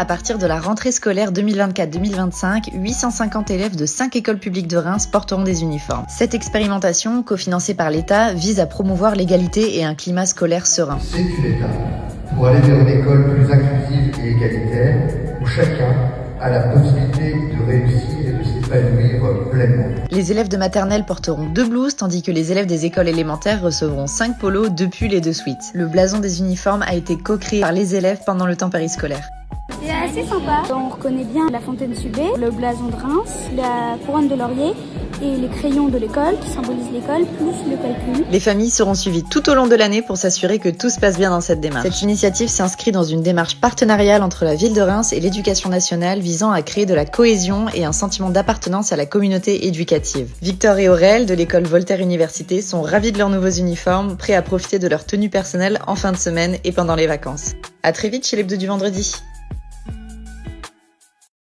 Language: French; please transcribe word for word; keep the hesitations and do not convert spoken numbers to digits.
À partir de la rentrée scolaire deux mille vingt-quatre deux mille vingt-cinq, huit cent cinquante élèves de cinq écoles publiques de Reims porteront des uniformes. Cette expérimentation, cofinancée par l'État, vise à promouvoir l'égalité et un climat scolaire serein. C'est une étape pour aller vers une école plus inclusive et égalitaire, où chacun a la possibilité de réussir et de s'épanouir pleinement. Les élèves de maternelle porteront deux blouses, tandis que les élèves des écoles élémentaires recevront cinq polos, deux pulls et deux sweats. Le blason des uniformes a été co-créé par les élèves pendant le temps périscolaire. C'est assez sympa. On reconnaît bien la Fontaine Subet, le blason de Reims, la Couronne de Laurier et les crayons de l'école qui symbolisent l'école, plus le calcul. Les familles seront suivies tout au long de l'année pour s'assurer que tout se passe bien dans cette démarche. Cette initiative s'inscrit dans une démarche partenariale entre la ville de Reims et l'éducation nationale visant à créer de la cohésion et un sentiment d'appartenance à la communauté éducative. Victor et Aurèle de l'école Voltaire Université sont ravis de leurs nouveaux uniformes, prêts à profiter de leur tenue personnelle en fin de semaine et pendant les vacances. À très vite chez l'hebdo du vendredi.